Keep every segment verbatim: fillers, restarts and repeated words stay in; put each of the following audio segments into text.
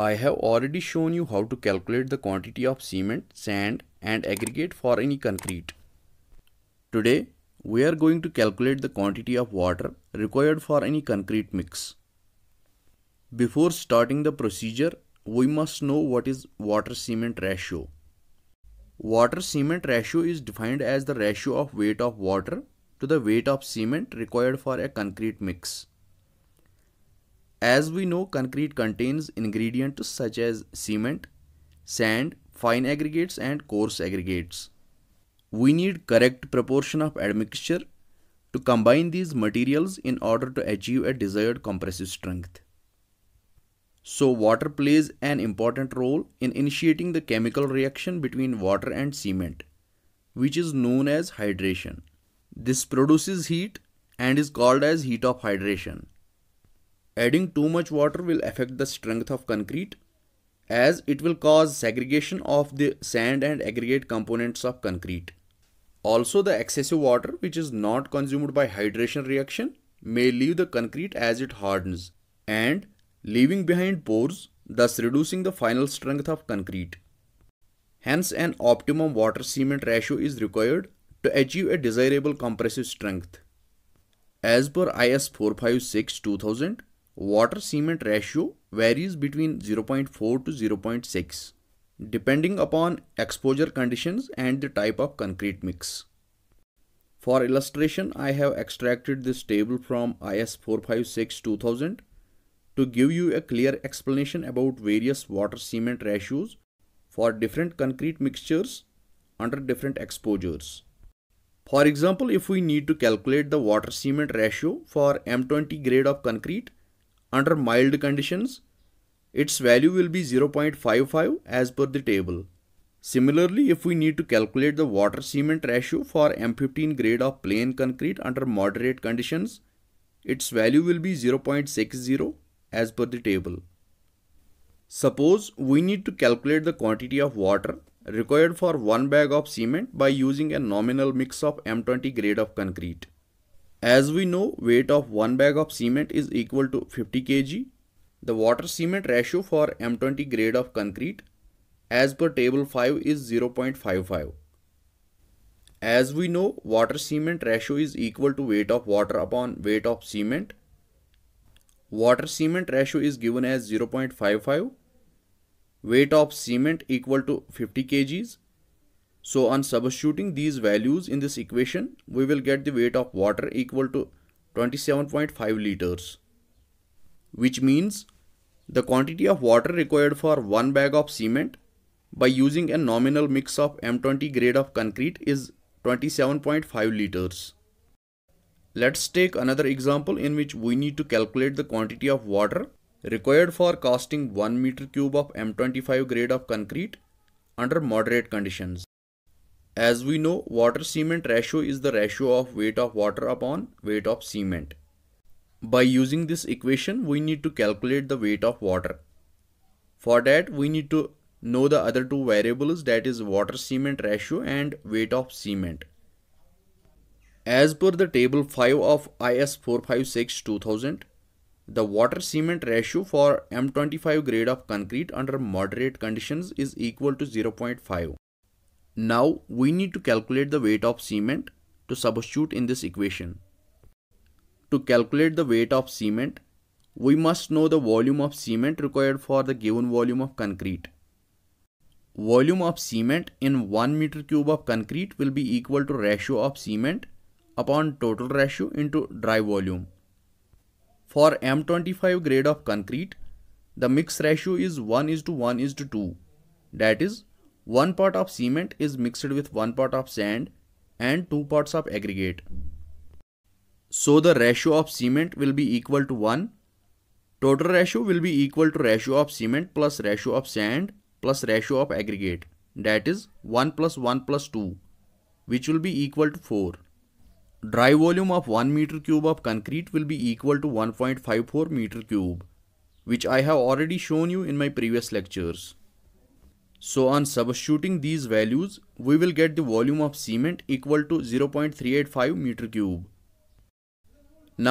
I have already shown you how to calculate the quantity of cement, sand and aggregate for any concrete. Today we are going to calculate the quantity of water required for any concrete mix. Before starting the procedure, we must know what is water-cement ratio. Water-cement ratio is defined as the ratio of weight of water to the weight of cement required for a concrete mix. As we know, concrete contains ingredients such as cement, sand, fine aggregates and coarse aggregates. We need correct proportion of admixture to combine these materials in order to achieve a desired compressive strength. So water plays an important role in initiating the chemical reaction between water and cement, which is known as hydration. This produces heat and is called as heat of hydration. Adding too much water will affect the strength of concrete, as it will cause segregation of the sand and aggregate components of concrete. Also, the excessive water which is not consumed by hydration reaction may leave the concrete as it hardens and leaving behind pores, thus reducing the final strength of concrete. Hence, an optimum water-cement ratio is required to achieve a desirable compressive strength. As per I S four fifty-six two thousand, water-cement ratio varies between zero point four to zero point six, depending upon exposure conditions and the type of concrete mix. For illustration, I have extracted this table from I S four fifty-six two thousand. To give you a clear explanation about various water-cement ratios for different concrete mixtures under different exposures. For example, if we need to calculate the water-cement ratio for M twenty grade of concrete under mild conditions, its value will be zero point five five as per the table. Similarly, if we need to calculate the water-cement ratio for M fifteen grade of plain concrete under moderate conditions, its value will be zero point six zero. As per the table. Suppose we need to calculate the quantity of water required for one bag of cement by using a nominal mix of M twenty grade of concrete. As we know, weight of one bag of cement is equal to fifty kilograms. The water cement ratio for M twenty grade of concrete as per table five is zero point five five. As we know, water cement ratio is equal to weight of water upon weight of cement. Water cement ratio is given as zero point five five, weight of cement equal to fifty kilograms. So on substituting these values in this equation, we will get the weight of water equal to twenty-seven point five liters, which means the quantity of water required for one bag of cement by using a nominal mix of M twenty grade of concrete is twenty-seven point five liters. Let's take another example in which we need to calculate the quantity of water required for casting one meter cube of M twenty-five grade of concrete under moderate conditions. As we know, water cement ratio is the ratio of weight of water upon weight of cement. By using this equation, we need to calculate the weight of water. For that, we need to know the other two variables, that is water cement ratio and weight of cement. As per the table five of I S four fifty-six two thousand, the water-cement ratio for M twenty-five grade of concrete under moderate conditions is equal to zero point five. Now we need to calculate the weight of cement to substitute in this equation. To calculate the weight of cement, we must know the volume of cement required for the given volume of concrete. Volume of cement in one meter cube of concrete will be equal to ratio of cement upon total ratio into dry volume. For M twenty-five grade of concrete, the mix ratio is one is to one is to two. That is, one part of cement is mixed with one part of sand and two parts of aggregate. So the ratio of cement will be equal to one. Total ratio will be equal to ratio of cement plus ratio of sand plus ratio of aggregate. That is one plus one plus two, which will be equal to four. Dry volume of one meter cube of concrete will be equal to one point five four meter cube, which I have already shown you in my previous lectures. So on substituting these values, we will get the volume of cement equal to zero point three eight five meter cube.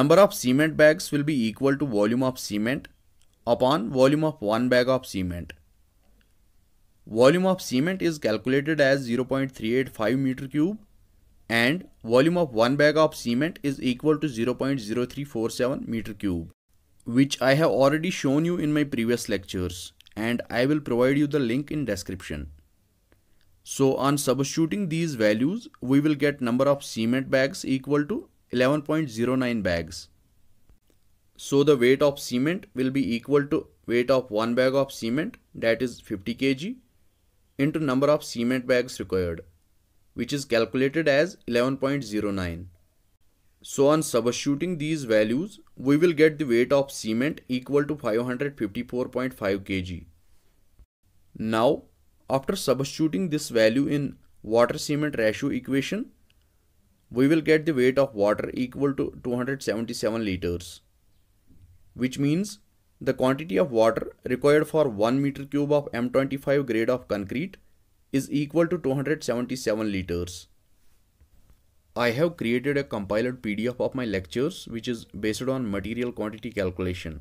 Number of cement bags will be equal to volume of cement upon volume of one bag of cement. Volume of cement is calculated as zero point three eight five meter cube and volume of one bag of cement is equal to zero point zero three four seven meter cube, which I have already shown you in my previous lectures, and I will provide you the link in description. So on substituting these values, we will get number of cement bags equal to eleven point zero nine bags. So the weight of cement will be equal to weight of one bag of cement, that is fifty kilograms, into number of cement bags required, which is calculated as eleven point zero nine. So on substituting these values, we will get the weight of cement equal to five hundred fifty-four point five kilograms. Now, after substituting this value in water cement ratio equation, we will get the weight of water equal to two hundred seventy-seven liters, which means the quantity of water required for one meter cube of M twenty-five grade of concrete is equal to two hundred seventy-seven liters. I have created a compiled P D F of my lectures which is based on material quantity calculation.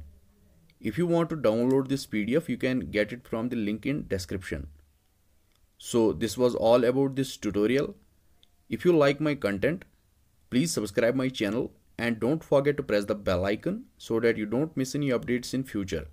If you want to download this P D F, you can get it from the link in description. So this was all about this tutorial. If you like my content, please subscribe my channel and don't forget to press the bell icon so that you don't miss any updates in future.